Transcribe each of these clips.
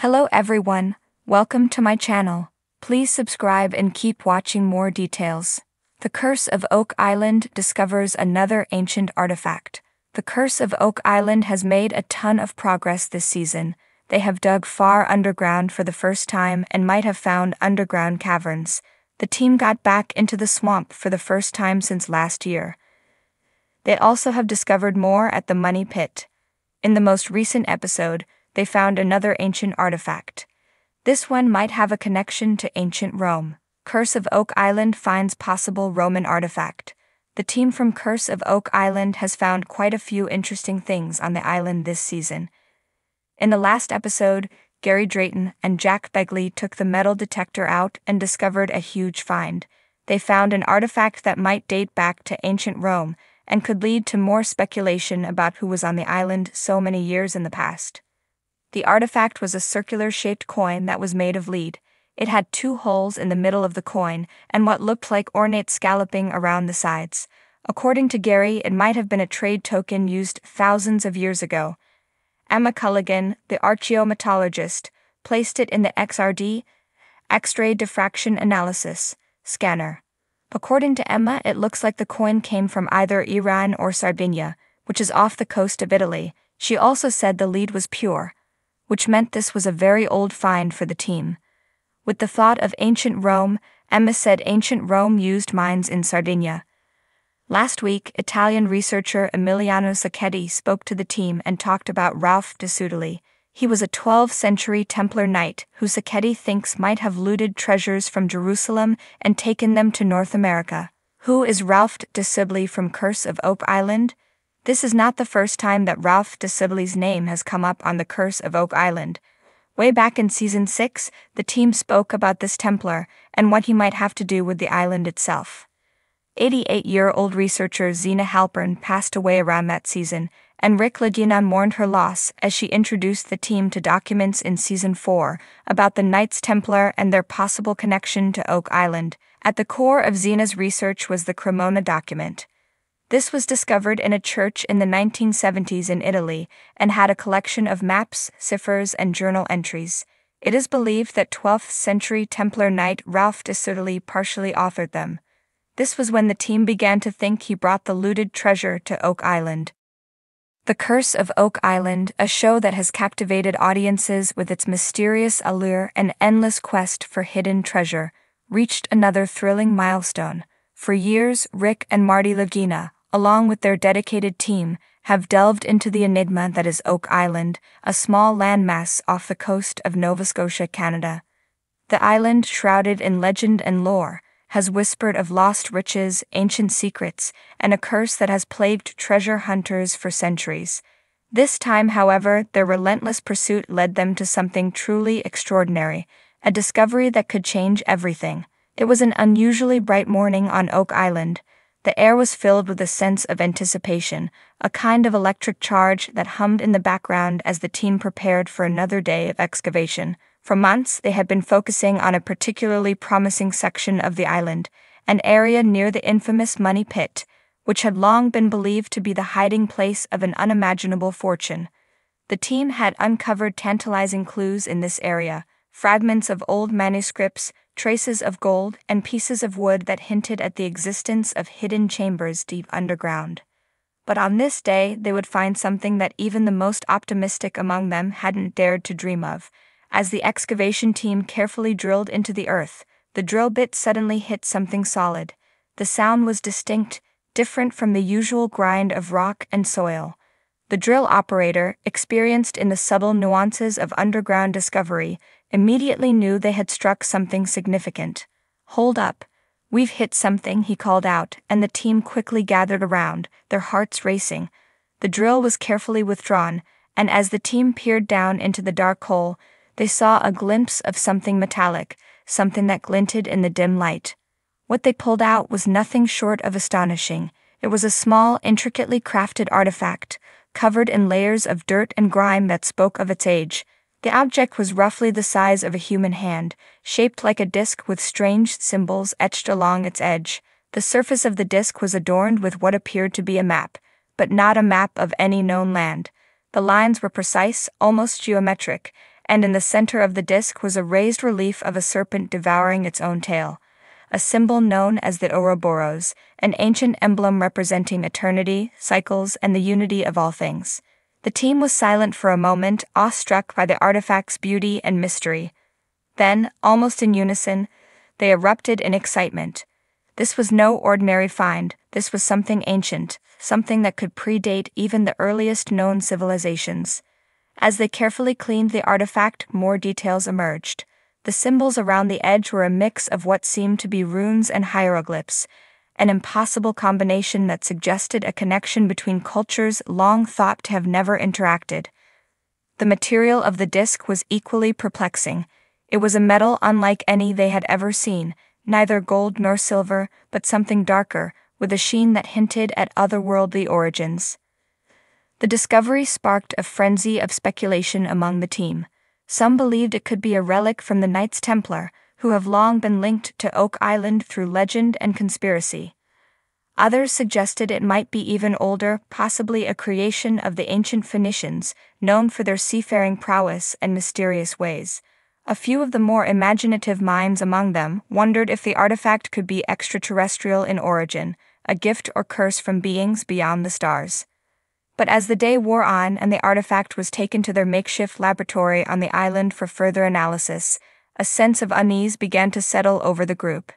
Hello everyone, welcome to my channel. Please subscribe and keep watching more details. The Curse of Oak Island discovers another ancient artifact. The Curse of Oak Island has made a ton of progress this season. They have dug far underground for the first time and might have found underground caverns. The team got back into the swamp for the first time since last year. They also have discovered more at the Money Pit. In the most recent episode, they found another ancient artifact. This one might have a connection to ancient Rome. Curse of Oak Island finds possible Roman artifact. The team from Curse of Oak Island has found quite a few interesting things on the island this season. In the last episode, Gary Drayton and Jack Begley took the metal detector out and discovered a huge find. They found an artifact that might date back to ancient Rome and could lead to more speculation about who was on the island so many years in the past. The artifact was a circular-shaped coin that was made of lead. It had two holes in the middle of the coin and what looked like ornate scalloping around the sides. According to Gary, it might have been a trade token used thousands of years ago. Emma Culligan, the archaeometallurgist, placed it in the XRD, X-ray diffraction analysis, scanner. According to Emma, it looks like the coin came from either Iran or Sardinia, which is off the coast of Italy. She also said the lead was pure, which meant this was a very old find for the team. With the thought of ancient Rome, Emma said ancient Rome used mines in Sardinia. Last week, Italian researcher Emiliano Sacchetti spoke to the team and talked about Ralph de Sudeley. He was a 12th century Templar knight who Sacchetti thinks might have looted treasures from Jerusalem and taken them to North America. Who is Ralph de Sibley from Curse of Oak Island? This is not the first time that Ralph de Sibley's name has come up on the Curse of Oak Island. Way back in Season 6, the team spoke about this Templar and what he might have to do with the island itself. 88-year-old researcher Zena Halpern passed away around that season, and Rick LaGina mourned her loss as she introduced the team to documents in Season 4 about the Knights Templar and their possible connection to Oak Island. At the core of Zena's research was the Cremona document. This was discovered in a church in the 1970s in Italy and had a collection of maps, ciphers, and journal entries. It is believed that 12th century Templar knight Ralph de Sudeley partially authored them. This was when the team began to think he brought the looted treasure to Oak Island. The Curse of Oak Island, a show that has captivated audiences with its mysterious allure and endless quest for hidden treasure, reached another thrilling milestone. For years, Rick and Marty Lagina, along with their dedicated team, have delved into the enigma that is Oak Island, a small landmass off the coast of Nova Scotia, Canada. The island, shrouded in legend and lore, has whispered of lost riches, ancient secrets, and a curse that has plagued treasure hunters for centuries. This time, however, their relentless pursuit led them to something truly extraordinary, a discovery that could change everything. It was an unusually bright morning on Oak Island. The air was filled with a sense of anticipation, a kind of electric charge that hummed in the background as the team prepared for another day of excavation. For months, they had been focusing on a particularly promising section of the island, an area near the infamous Money Pit, which had long been believed to be the hiding place of an unimaginable fortune. The team had uncovered tantalizing clues in this area, fragments of old manuscripts, traces of gold, and pieces of wood that hinted at the existence of hidden chambers deep underground. But on this day, they would find something that even the most optimistic among them hadn't dared to dream of. As the excavation team carefully drilled into the earth, the drill bit suddenly hit something solid. The sound was distinct, different from the usual grind of rock and soil. The drill operator, experienced in the subtle nuances of underground discovery, immediately knew they had struck something significant. "Hold up. We've hit something," he called out, and the team quickly gathered around, their hearts racing. The drill was carefully withdrawn, and as the team peered down into the dark hole, they saw a glimpse of something metallic, something that glinted in the dim light. What they pulled out was nothing short of astonishing. It was a small, intricately crafted artifact, covered in layers of dirt and grime that spoke of its age. The object was roughly the size of a human hand, shaped like a disc with strange symbols etched along its edge. The surface of the disc was adorned with what appeared to be a map, but not a map of any known land. The lines were precise, almost geometric, and in the center of the disc was a raised relief of a serpent devouring its own tail, a symbol known as the Ouroboros, an ancient emblem representing eternity, cycles, and the unity of all things. The team was silent for a moment, awestruck by the artifact's beauty and mystery. Then, almost in unison, they erupted in excitement. This was no ordinary find, this was something ancient, something that could predate even the earliest known civilizations. As they carefully cleaned the artifact, more details emerged. The symbols around the edge were a mix of what seemed to be runes and hieroglyphs, an impossible combination that suggested a connection between cultures long thought to have never interacted. The material of the disc was equally perplexing. It was a metal unlike any they had ever seen, neither gold nor silver, but something darker, with a sheen that hinted at otherworldly origins. The discovery sparked a frenzy of speculation among the team. Some believed it could be a relic from the Knights Templar, who have long been linked to Oak Island through legend and conspiracy. Others suggested it might be even older, possibly a creation of the ancient Phoenicians, known for their seafaring prowess and mysterious ways. A few of the more imaginative minds among them wondered if the artifact could be extraterrestrial in origin, a gift or curse from beings beyond the stars. But as the day wore on and the artifact was taken to their makeshift laboratory on the island for further analysis, a sense of unease began to settle over the group.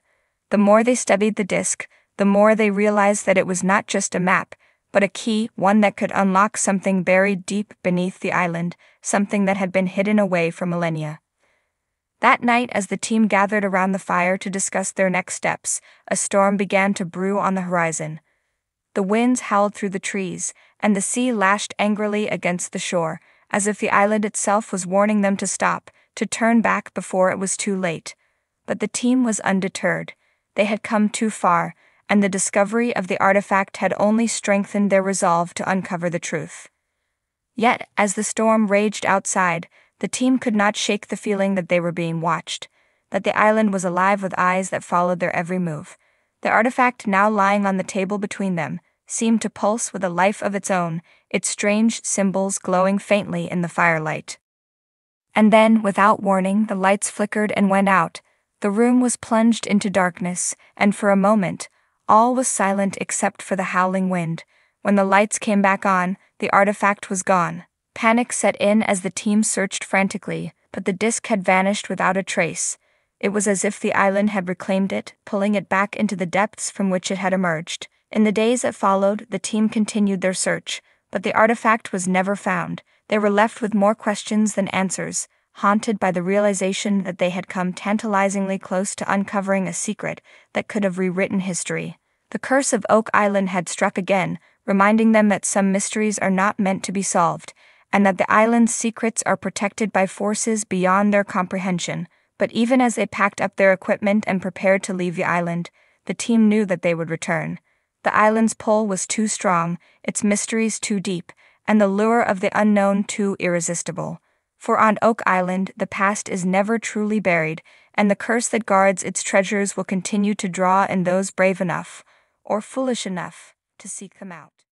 The more they studied the disc, the more they realized that it was not just a map, but a key, one that could unlock something buried deep beneath the island, something that had been hidden away for millennia. That night, as the team gathered around the fire to discuss their next steps, a storm began to brew on the horizon. The winds howled through the trees, and the sea lashed angrily against the shore, as if the island itself was warning them to stop, to turn back before it was too late. But the team was undeterred. They had come too far, and the discovery of the artifact had only strengthened their resolve to uncover the truth. Yet, as the storm raged outside, the team could not shake the feeling that they were being watched, that the island was alive with eyes that followed their every move. The artifact now lying on the table between them seemed to pulse with a life of its own, its strange symbols glowing faintly in the firelight. And then, without warning, the lights flickered and went out. The room was plunged into darkness, and for a moment, all was silent except for the howling wind. When the lights came back on, the artifact was gone. Panic set in as the team searched frantically, but the disc had vanished without a trace. It was as if the island had reclaimed it, pulling it back into the depths from which it had emerged. In the days that followed, the team continued their search, but the artifact was never found. They were left with more questions than answers, haunted by the realization that they had come tantalizingly close to uncovering a secret that could have rewritten history. The curse of Oak Island had struck again, reminding them that some mysteries are not meant to be solved, and that the island's secrets are protected by forces beyond their comprehension. But even as they packed up their equipment and prepared to leave the island, the team knew that they would return. The island's pull was too strong, its mysteries too deep, and the lure of the unknown too irresistible. For on Oak Island, the past is never truly buried, and the curse that guards its treasures will continue to draw in those brave enough, or foolish enough, to seek them out.